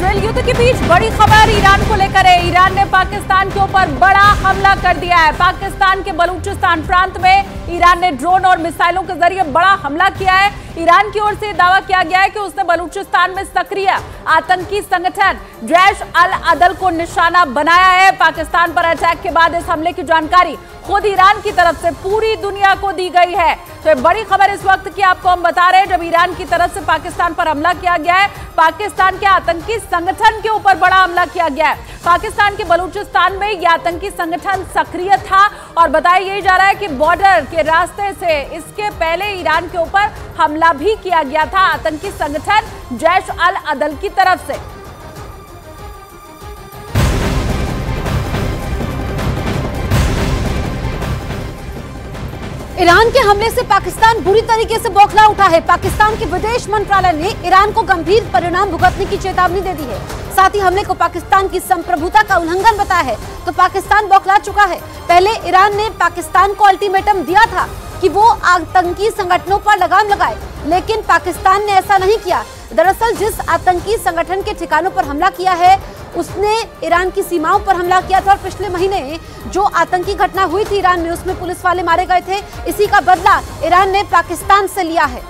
Israel युद्ध के बीच बड़ी खबर ईरान को लेकर है। ईरान ने पाकिस्तान के ऊपर बड़ा हमला कर दिया है। पाकिस्तान के बलूचिस्तान प्रांत में ईरान ने ड्रोन और मिसाइलों के जरिए बड़ा हमला किया है। ईरान की ओर से दावा किया गया है कि उसने बलूचिस्तान में सक्रिय आतंकी संगठन जैश अल अदल को निशाना बनाया है। पाकिस्तान पर अटैक के बाद इस हमले की जानकारी खुद ईरान की तरफ से पूरी दुनिया को दी गई है। तो बड़ी खबर इस वक्त की आपको हम बता रहे हैं, जब ईरान की तरफ से पाकिस्तान पर हमला किया गया है। पाकिस्तान के आतंकी संगठन के ऊपर बड़ा हमला किया गया है। पाकिस्तान के बलूचिस्तान में यह आतंकी संगठन सक्रिय था और बताया यही जा रहा है कि बॉर्डर के रास्ते से इसके पहले ईरान के ऊपर हमला भी किया गया था आतंकी संगठन जैश अल अदल की तरफ से। ईरान के हमले से पाकिस्तान बुरी तरीके से बौखला उठा है। पाकिस्तान के विदेश मंत्रालय ने ईरान को गंभीर परिणाम भुगतने की चेतावनी दे दी है। साथ ही हमले को पाकिस्तान की संप्रभुता का उल्लंघन बताया है। तो पाकिस्तान बौखला चुका है। पहले ईरान ने पाकिस्तान को अल्टीमेटम दिया था कि वो आतंकी संगठनों पर लगाम लगाए, लेकिन पाकिस्तान ने ऐसा नहीं किया। दरअसल जिस आतंकी संगठन के ठिकानों पर हमला किया है उसने ईरान की सीमाओं पर हमला किया था और पिछले महीने जो आतंकी घटना हुई थी ईरान में, उसमें पुलिस वाले मारे गए थे। इसी का बदला ईरान ने पाकिस्तान से लिया है।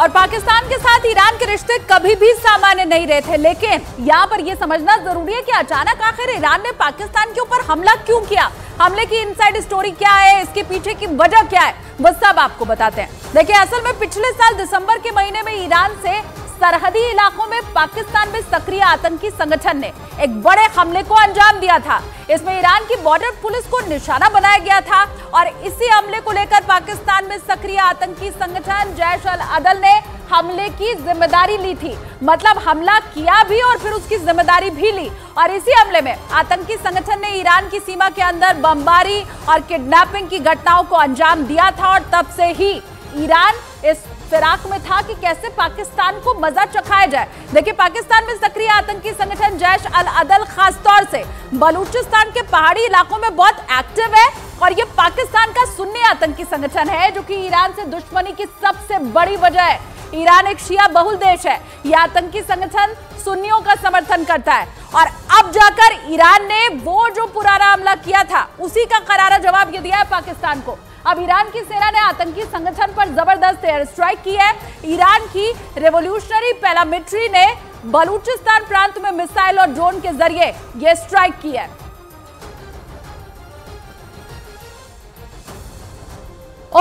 और पाकिस्तान के साथ ईरान के रिश्ते कभी भी सामान्य नहीं रहे थे, लेकिन यहाँ पर यह समझना जरूरी है कि अचानक आखिर ईरान ने पाकिस्तान के ऊपर हमला क्यों किया। हमले की इनसाइड स्टोरी क्या है, इसके पीछे की वजह क्या है, बस सब आपको बताते हैं। देखिए, असल में पिछले साल दिसंबर के महीने में ईरान से सरहदी इलाकों में पाकिस्तान में सक्रिय आतंकी संगठन ने एक बड़े हमले को अंजाम दिया था। इसमें ईरान की बॉर्डर पुलिस को निशाना बनाया गया था और इसी हमले को लेकर पाकिस्तान में सक्रिय आतंकी संगठन जैश अल अदल ने हमले की जिम्मेदारी ली थी। मतलब हमला किया भी और फिर उसकी जिम्मेदारी भी ली। और इसी हमले में आतंकी संगठन ने ईरान की सीमा के अंदर बमबारी और किडनैपिंग की घटनाओं को अंजाम दिया था और तब से ही ईरान इस फिराक में था कि कैसे पाकिस्तान को मजा चखाया जाए। देखिए, पाकिस्तान में सक्रिय आतंकी संगठन जैश अल अदल खासतौर से बलूचिस्तान के पहाड़ी इलाकों में बहुत एक्टिव है और ये पाकिस्तान का सुन्नी आतंकी संगठन है, जो कि ईरान से दुश्मनी की सबसे बड़ी वजह है। ईरान एक शिया बहुल देश है। यह आतंकी संगठन सुन्नियों का समर्थन करता है और अब जाकर ईरान ने वो जो पुराना हमला किया था उसी का करारा जवाब ये दिया है पाकिस्तान को। अब ईरान की सेना ने आतंकी संगठन पर जबरदस्त एयर स्ट्राइक की है। ईरान की रेवोल्यूशनरी पैरामिलिट्री ने बलूचिस्तान प्रांत में मिसाइल और ड्रोन के जरिए यह स्ट्राइक की है।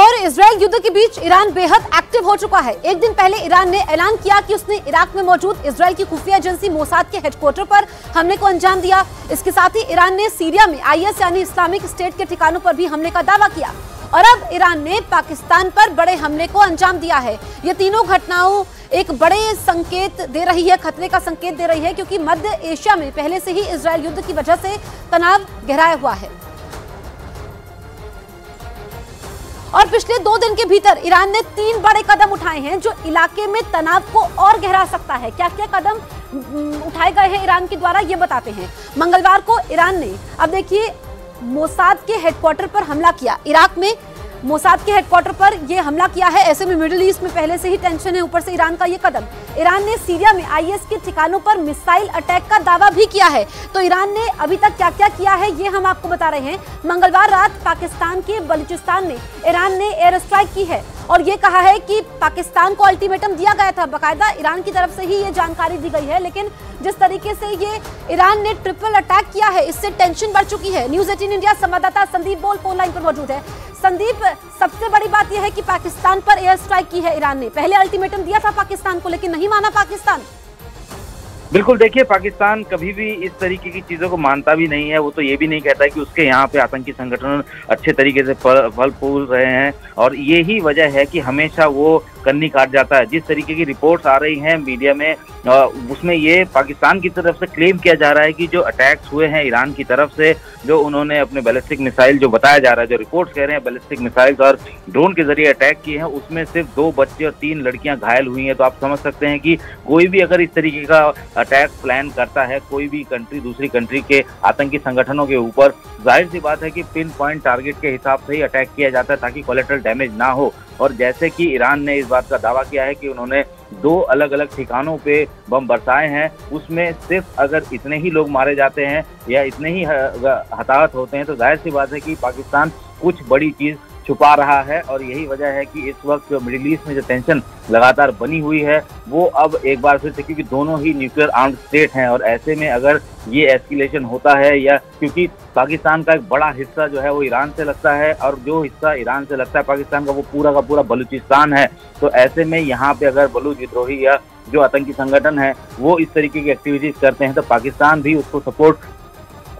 और इजराइल युद्ध के बीच ईरान बेहद एक्टिव हो चुका है। एक दिन पहले ईरान ने ऐलान किया कि उसने इराक में मौजूद इजराइल की खुफिया एजेंसी मोसाद के हेडक्वार्टर पर हमले को अंजाम दिया। इसके साथ ही ईरान ने सीरिया में आईएस यानी इस्लामिक स्टेट के ठिकानों पर भी हमले का दावा किया और अब ईरान ने पाकिस्तान पर बड़े हमले को अंजाम दिया है। ये तीनों घटनाओं एक बड़े संकेत दे रही है, खतरे का संकेत दे रही है, क्योंकि मध्य एशिया में पहले से ही इजराइल युद्ध की वजह से तनाव गहराया हुआ है। और पिछले 2 दिन के भीतर ईरान ने 3 बड़े कदम उठाए हैं जो इलाके में तनाव को और गहरा सकता है। क्या क्या कदम उठाए गए हैं ईरान के द्वारा, ये बताते हैं। मंगलवार को ईरान ने, अब देखिए, मोसाद के हेडक्वार्टर पर हमला किया। इराक में मोसाद के हेडक्वार्टर पर यह हमला किया है। ऐसे में मिडिल ईस्ट में पहले से ही टेंशन है, ऊपर से ईरान का यह कदम। ईरान ने सीरिया में आईएस के ठिकानों पर मिसाइल अटैक का दावा भी किया है। तो ईरान ने अभी तक क्या क्या किया है ये हम आपको बता रहे हैं। मंगलवार रात पाकिस्तान के बलूचिस्तान में ईरान ने एयर स्ट्राइक की है और ये कहा है कि पाकिस्तान को अल्टीमेटम दिया गया था। बाकायदा ईरान की तरफ से ही ये जानकारी दी गई है। लेकिन जिस तरीके से ये ईरान ने ट्रिपल अटैक किया है, इससे टेंशन बढ़ चुकी है। न्यूज़ 18 इंडिया संवाददाता संदीप बोल फोन लाइन पर मौजूद है। संदीप, सबसे बड़ी बात यह है कि पाकिस्तान पर एयर स्ट्राइक की है ईरान ने। पहले अल्टीमेटम दिया था पाकिस्तान को, लेकिन नहीं माना पाकिस्तान। बिल्कुल, देखिए, पाकिस्तान कभी भी इस तरीके की चीज़ों को मानता भी नहीं है। वो तो ये भी नहीं कहता है कि उसके यहाँ पे आतंकी संगठन अच्छे तरीके से फल फूल रहे हैं और यही वजह है कि हमेशा वो कन्नी काट जाता है। जिस तरीके की रिपोर्ट्स आ रही हैं मीडिया में, उसमें ये पाकिस्तान की तरफ से क्लेम किया जा रहा है कि जो अटैक्स हुए हैं ईरान की तरफ से, जो उन्होंने अपने बैलिस्टिक मिसाइल, जो बताया जा रहा है, जो रिपोर्ट्स कह रहे हैं, बैलिस्टिक मिसाइल और ड्रोन के जरिए अटैक किए हैं, उसमें सिर्फ 2 बच्चे और 3 लड़कियां घायल हुई हैं। तो आप समझ सकते हैं कि कोई भी अगर इस तरीके का अटैक प्लान करता है कोई भी कंट्री दूसरी कंट्री के आतंकी संगठनों के ऊपर, जाहिर सी बात है कि पिन पॉइंट टारगेट के हिसाब से ही अटैक किया जाता है ताकि कोलेटरल डैमेज ना हो। और जैसे कि ईरान ने इस बात का दावा किया है कि उन्होंने 2 अलग अलग ठिकानों पे बम बरसाए हैं, उसमें सिर्फ अगर इतने ही लोग मारे जाते हैं या इतने ही हताहत होते हैं तो जाहिर सी बात है कि पाकिस्तान कुछ बड़ी चीज़ छुपा रहा है। और यही वजह है कि इस वक्त मिडिल ईस्ट में जो टेंशन लगातार बनी हुई है वो अब एक बार फिर से, क्योंकि दोनों ही न्यूक्लियर आर्म्ड स्टेट हैं और ऐसे में अगर ये एस्केलेशन होता है, या क्योंकि पाकिस्तान का एक बड़ा हिस्सा जो है वो ईरान से लगता है और जो हिस्सा ईरान से लगता है पाकिस्तान का वो पूरा का पूरा बलूचिस्तान है, तो ऐसे में यहाँ पे अगर बलूच विद्रोही या जो आतंकी संगठन है वो इस तरीके की एक्टिविटीज करते हैं तो पाकिस्तान भी उसको सपोर्ट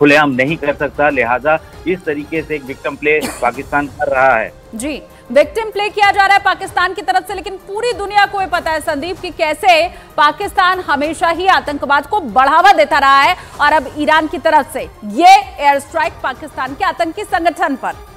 खुलेआम नहीं कर सकता। लिहाजा इस तरीके से एक विक्टिम प्ले पाकिस्तान कर रहा है। जी, विक्टिम प्ले किया जा रहा है पाकिस्तान की तरफ से, लेकिन पूरी दुनिया को ये पता है संदीप कि कैसे पाकिस्तान हमेशा ही आतंकवाद को बढ़ावा देता रहा है और अब ईरान की तरफ से ये एयर स्ट्राइक पाकिस्तान के आतंकी संगठन पर